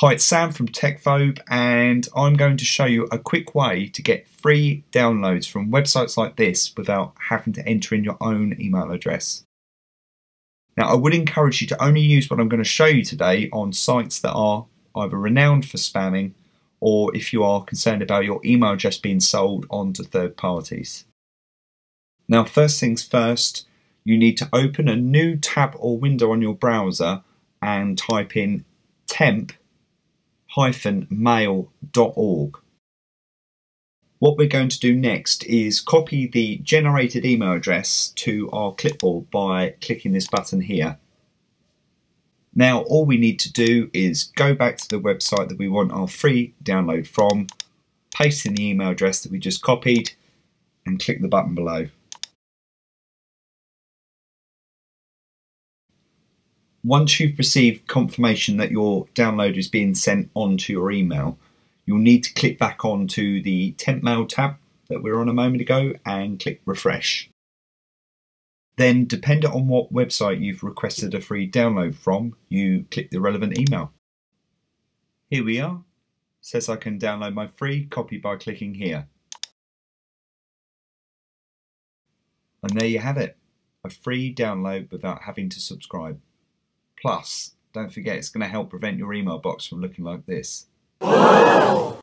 Hi, it's Sam from TechPhobe, and I'm going to show you a quick way to get free downloads from websites like this without having to enter in your own email address. Now, I would encourage you to only use what I'm going to show you today on sites that are either renowned for spamming or if you are concerned about your email address being sold on to third parties. Now, first things first, you need to open a new tab or window on your browser and type in temp-mail.org. What we're going to do next is copy the generated email address to our clipboard by clicking this button here. Now all we need to do is go back to the website that we want our free download from, paste in the email address that we just copied, and click the button below. Once you've received confirmation that your download is being sent onto your email, you'll need to click back onto the TempMail tab that we were on a moment ago and click refresh. Then, depending on what website you've requested a free download from, you click the relevant email. Here we are. It says I can download my free copy by clicking here. And there you have it, a free download without having to subscribe. Plus, don't forget, it's going to help prevent your email box from looking like this. Whoa.